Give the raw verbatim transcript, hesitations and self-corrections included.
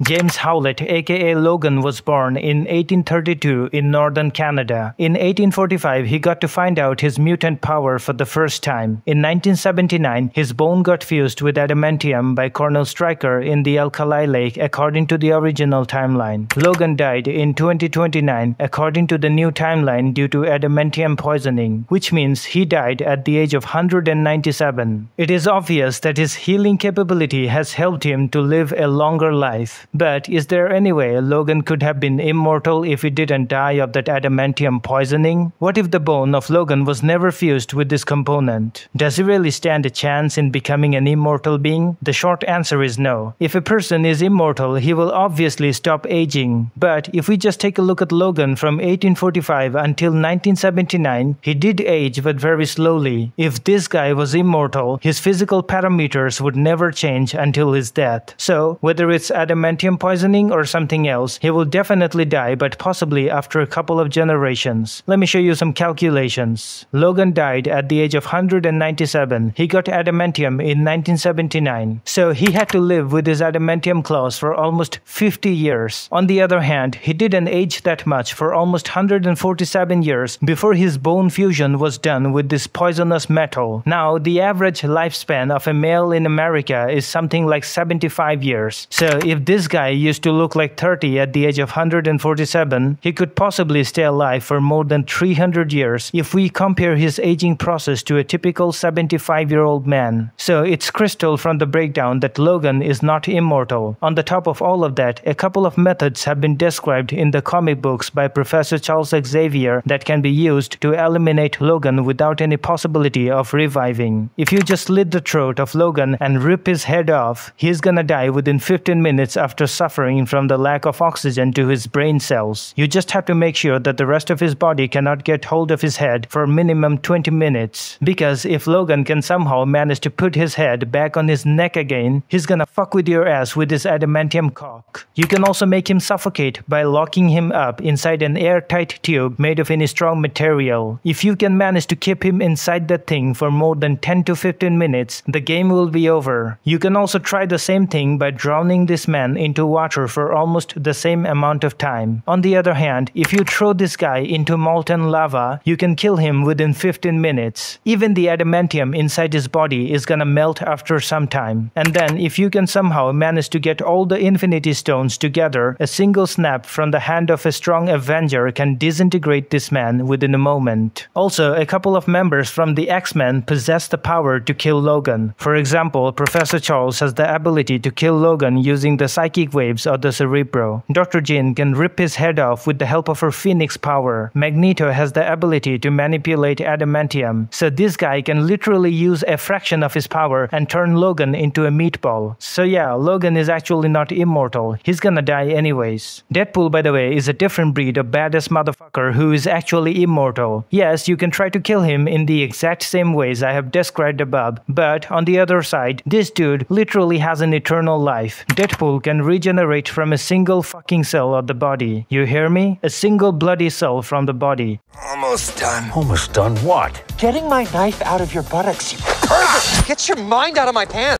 James Howlett, aka Logan, was born in eighteen thirty-two in northern Canada. In eighteen forty-five, he got to find out his mutant power for the first time. In nineteen seventy-nine, his bone got fused with adamantium by Colonel Stryker in the Alkali Lake, according to the original timeline. Logan died in twenty twenty-nine, according to the new timeline, due to adamantium poisoning, which means he died at the age of one hundred ninety-seven. It is obvious that his healing capability has helped him to live a longer life. But is there any way Logan could have been immortal if he didn't die of that adamantium poisoning? What if the bone of Logan was never fused with this component? Does he really stand a chance in becoming an immortal being? The short answer is no. If a person is immortal, he will obviously stop aging. But if we just take a look at Logan from eighteen forty-five until nineteen seventy-nine, he did age but very slowly. If this guy was immortal, his physical parameters would never change until his death. So, whether it's adamantium poisoning or something else, he will definitely die, but possibly after a couple of generations. Let me show you some calculations. Logan died at the age of one hundred ninety-seven. He got adamantium in nineteen seventy-nine. So he had to live with his adamantium claws for almost fifty years. On the other hand, he didn't age that much for almost one hundred forty-seven years before his bone fusion was done with this poisonous metal. Now, the average lifespan of a male in America is something like seventy-five years. So if this This guy used to look like thirty at the age of one hundred forty-seven, he could possibly stay alive for more than three hundred years if we compare his aging process to a typical seventy-five-year-old man. So it's crystal from the breakdown that Logan is not immortal. On the top of all of that, a couple of methods have been described in the comic books by Professor Charles Xavier that can be used to eliminate Logan without any possibility of reviving. If you just slit the throat of Logan and rip his head off, he's gonna die within fifteen minutes after after suffering from the lack of oxygen to his brain cells. You just have to make sure that the rest of his body cannot get hold of his head for minimum twenty minutes. Because if Logan can somehow manage to put his head back on his neck again, he's gonna fuck with your ass with his adamantium cock. You can also make him suffocate by locking him up inside an airtight tube made of any strong material. If you can manage to keep him inside that thing for more than ten to fifteen minutes, the game will be over. You can also try the same thing by drowning this man into water for almost the same amount of time. On the other hand, if you throw this guy into molten lava, you can kill him within fifteen minutes. Even the adamantium inside his body is gonna melt after some time. And then, if you can somehow manage to get all the Infinity Stones together, a single snap from the hand of a strong Avenger can disintegrate this man within a moment. Also, a couple of members from the X-Men possess the power to kill Logan. For example, Professor Charles has the ability to kill Logan using the psychic waves of the cerebro. Doctor Jin can rip his head off with the help of her phoenix power. Magneto has the ability to manipulate adamantium, so this guy can literally use a fraction of his power and turn Logan into a meatball. So yeah, Logan is actually not immortal. He's gonna die anyways. Deadpool, by the way, is a different breed of badass motherfucker who is actually immortal. Yes, you can try to kill him in the exact same ways I have described above, but on the other side, this dude literally has an eternal life. Deadpool can can regenerate from a single fucking cell of the body. You hear me? A single bloody cell from the body. Almost done. Almost done what? Getting my knife out of your buttocks, you pervert! Get your mind out of my pants!